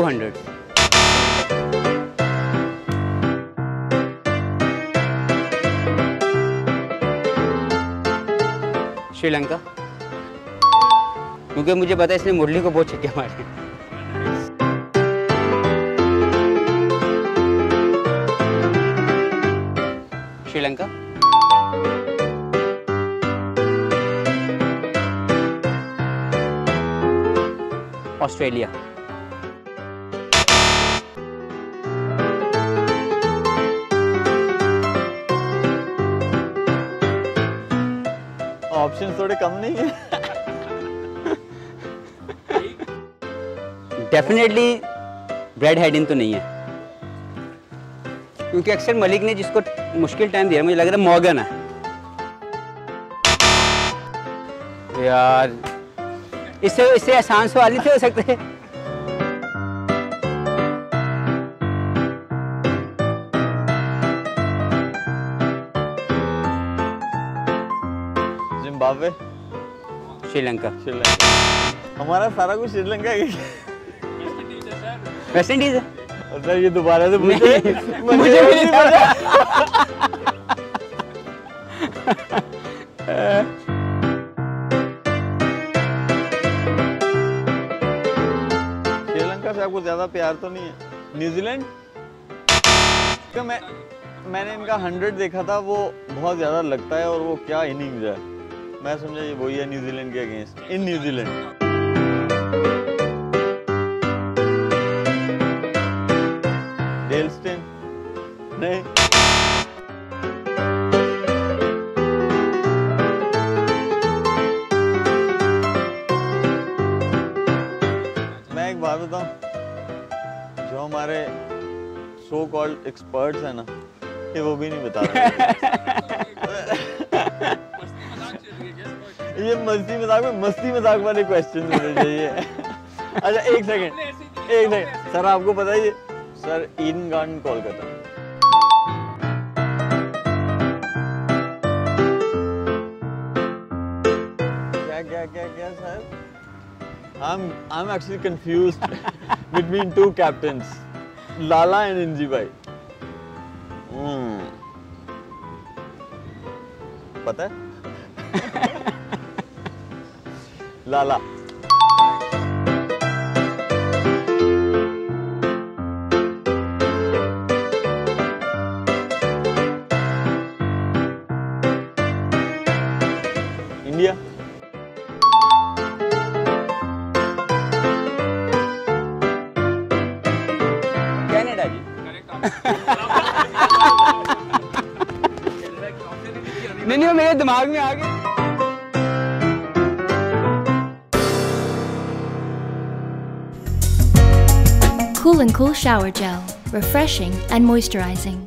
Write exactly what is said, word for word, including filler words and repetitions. two hundred. Sri Lanka, क्योंकि मुझे पता है इसने मुरली को बहुत छक्के मारे। श्रीलंका, ऑस्ट्रेलिया, ऑप्शन थोड़े कम नहीं है। डेफिनेटली ब्रेड हेडिंग तो नहीं है, क्योंकि अक्सर मलिक ने जिसको मुश्किल टाइम दिया मुझे लग रहा है मॉर्गन है यार। इससे इससे आसान सवाल नहीं थे हो सकते। जिम्बाब्वे, श्रीलंका, श्रीलंका हमारा सारा कुछ श्रीलंका ही। वेस्ट इंडीज है और सर ये दोबारा से मुझे मुझे भी नहीं पता। आपको ज्यादा प्यार तो नहीं है। न्यूजीलैंड, मैं मैंने इनका हंड्रेड देखा था, वो बहुत ज्यादा लगता है और वो क्या इनिंग्स है, मैं समझा ये वही है न्यूजीलैंड के अगेंस्ट, इन न्यूजीलैंड। डेलस्टेन, नहीं मैं एक बात बताऊं, जो हमारे सो कॉल्ड एक्सपर्ट्स हैं ना, ये वो भी नहीं बता रहे। ये मस्ती मजाक में मस्ती मजाक वाले क्वेश्चन होने चाहिए। अच्छा एक सेकंड एक सेकंड सर, आपको पता है सर ईडन गार्डन कोलकाता, क्या क्या क्या क्या sir? I'm I'm actually confused between two captains, Lala and Inji bhai. Hmm. Pata hai? Lala. India. नहीं नहीं मेरे दिमाग में आ गया। Cool and Cool Shower Gel, refreshing and moisturizing.